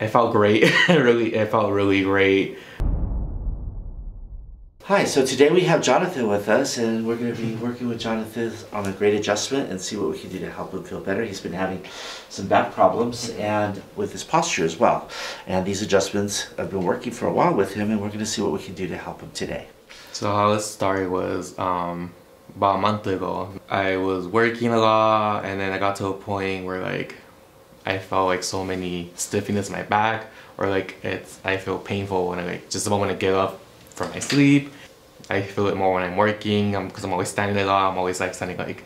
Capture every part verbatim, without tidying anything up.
It felt great. It really, it felt really great. Hi, so today we have Jonathan with us, and we're going to be working with Jonathan on a great adjustment and see what we can do to help him feel better. He's been having some back problems and with his posture as well. And these adjustments have been working for a while with him, and we're going to see what we can do to help him today. So how this started was um, about a month ago. I was working a lot, and then I got to a point where like I felt like so many stiffness in my back, or like it's I feel painful when I like just the moment I get up from my sleep. I feel it more when I'm working because I'm, I'm always standing a lot. I'm always like standing like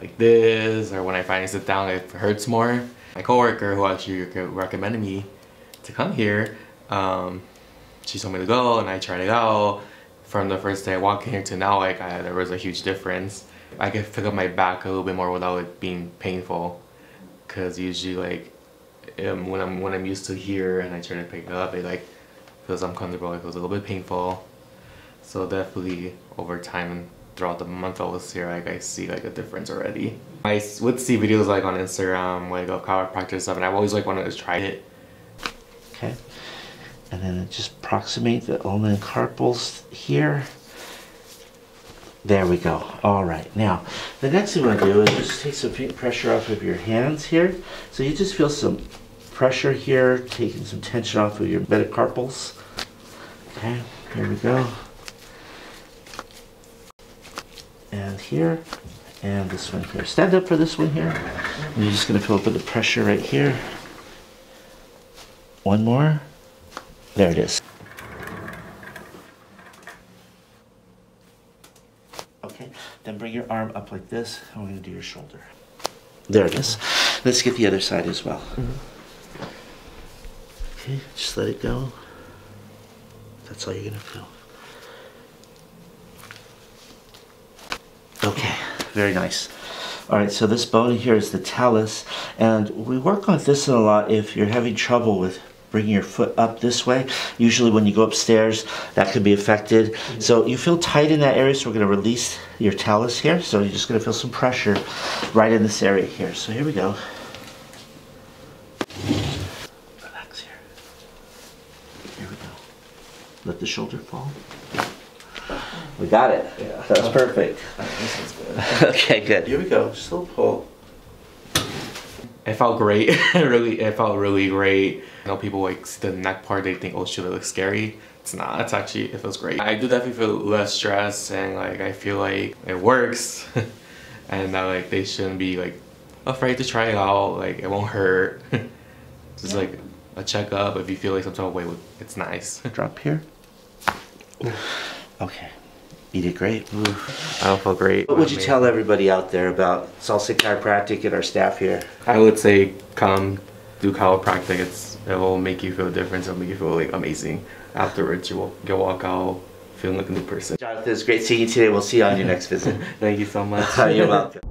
like this, or when I finally sit down, it hurts more. My coworker, who actually recommended me to come here, um, she told me to go, and I tried it out. From the first day I walked in here to now, like I, there was a huge difference. I could pick up my back a little bit more without it being painful, because usually like um, when I'm when I'm used to here and I try to pick it up, it like feels uncomfortable. It feels a little bit painful. So definitely over time and throughout the month I was here, like I see like a difference already. I would see videos like on Instagram like of chiropractor stuff, and I've always like wanted to try it. Okay, and then just approximate the ulnar carpals here. There we go. All right, now the next thing we're gonna do is just take some pressure off of your hands here. So you just feel some pressure here, taking some tension off of your metacarpals. Okay, here we go. And here, and this one here. Stand up for this one here. And you're just gonna feel a bit of pressure right here. One more. There it is. Okay, then bring your arm up like this, and we're gonna do your shoulder. There it is. Let's get the other side as well. Mm-hmm. Okay, just let it go. That's all you're gonna feel. Okay, very nice. All right, so this bone here is the talus, and we work on this a lot if you're having trouble with bringing your foot up this way. Usually when you go upstairs, that could be affected. Mm-hmm. So you feel tight in that area, so we're gonna release your talus here. So you're just gonna feel some pressure right in this area here. So here we go. Relax here. Here we go. Let the shoulder fall. We got it. Yeah. That was perfect. This good. Okay, good. Here we go. Just a little pull. It felt great. It really, it felt really great. I know people like see the neck part, they think, oh shoot, it looks scary. It's not. It's actually, it feels great. I do definitely feel less stress, and like I feel like it works, and that like they shouldn't be like afraid to try it out. Like it won't hurt. Just like a checkup if you feel like some type of way. It's nice. Drop here. Okay. You did great. Ooh. I don't feel great. What would you tell everybody out there about Salse Chiropractic and our staff here? I would say come do chiropractic. It's, it will make you feel different. It will make you feel like amazing. Afterwards, you will, you'll walk out feeling like a new person. Jonathan, it's great seeing you today. We'll see you on your next visit. Thank you so much. You're welcome.